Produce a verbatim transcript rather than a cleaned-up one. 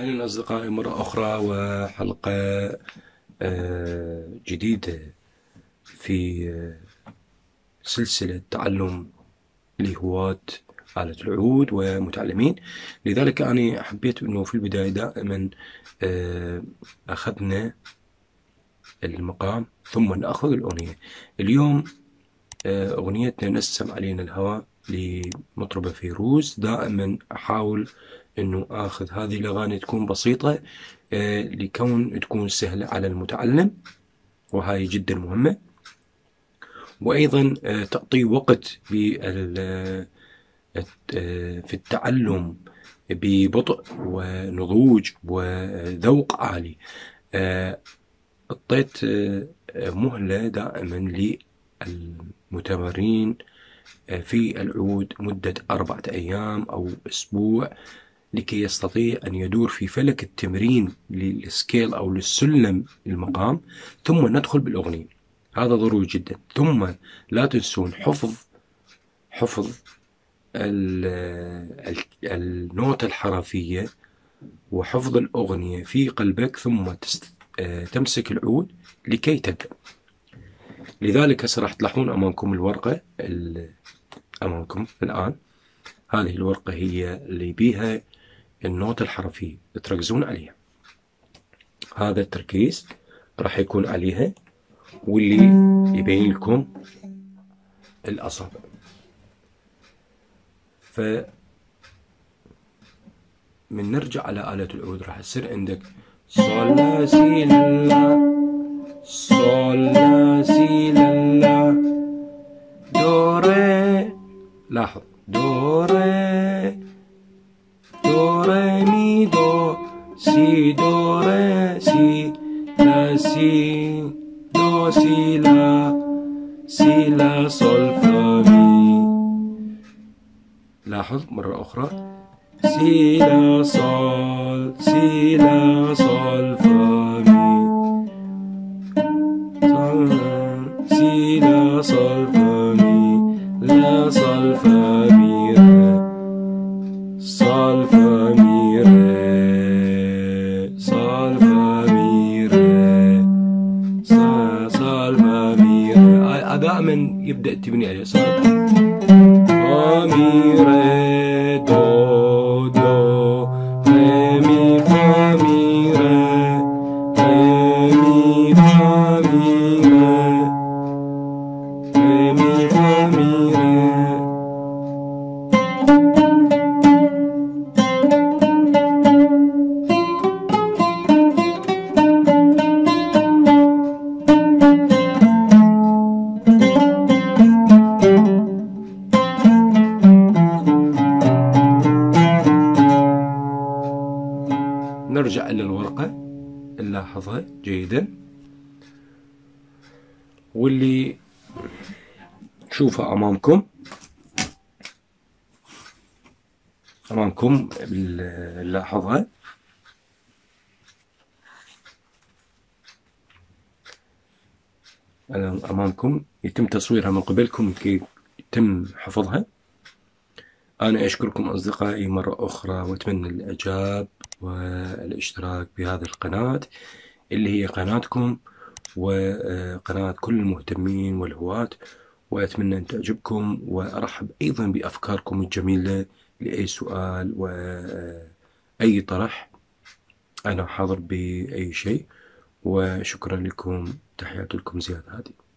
أهلا أصدقائي مرة أخرى وحلقة جديدة في سلسلة تعلم لهواة آلة العود ومتعلمين. لذلك أنا حبيت أنه في البداية دائما أخذنا المقام ثم نأخذ الأغنية. اليوم أغنيتنا نسم علينا الهوى لمطربة فيروس. دائما أحاول انه اخذ هذه الاغاني تكون بسيطه آه لكون تكون سهله على المتعلم، وهاي جدا مهمه، وايضا آه تعطي وقت بال في التعلم ببطء ونضوج وذوق عالي. اعطيت آه آه مهله دائما للمتمرين آه في العود مده اربعه ايام او اسبوع لكي يستطيع أن يدور في فلك التمرين للسكيل أو للسلم المقام، ثم ندخل بالأغنية. هذا ضروري جدا. ثم لا تنسون حفظ حفظ النوتة الحرفية وحفظ الأغنية في قلبك، ثم تمسك العود لكي تبدأ. لذلك هسه راح تلاحظون أمامكم الورقة أمامكم الآن. هذه الورقة هي اللي بيها النوتة الحرفية، تركزون عليها. هذا التركيز راح يكون عليها واللي يبين لكم الأصابع. ف من نرجع على آلة العود راح تصير عندك صول لا سي لا، صول لا سي لا، دو ري. لاحظ دو ري دو ري مي دو سي دو ري سي لا سي دو سي لا سي لا صول فا مي. لاحظ مرة أخرى سي لا صول سي لا صول فا مي صول سي لا صول فا مي لا صول فا مي صال فا مي ري صال فا مي ري صال فا مي ري. دائما يبدأ تبني عليه صال فا مي ري دو دو ري مي فا مي ري ري مي فا مي ري ري مي فا مي ري. نرجع إلى الورقة، نلاحظها جيدا واللي تشوفها أمامكم أمامكم نلاحظها. أمامكم يتم تصويرها من قبلكم كي يتم حفظها. أنا أشكركم أصدقائي مرة أخرى وأتمنى الإعجاب والاشتراك بهذه القناة اللي هي قناتكم وقناة كل المهتمين والهواة، وأتمنى أن تعجبكم، وأرحب أيضا بأفكاركم الجميلة لأي سؤال وأي طرح. أنا حاضر بأي شيء، وشكرا لكم. تحياتي لكم زياد هادي.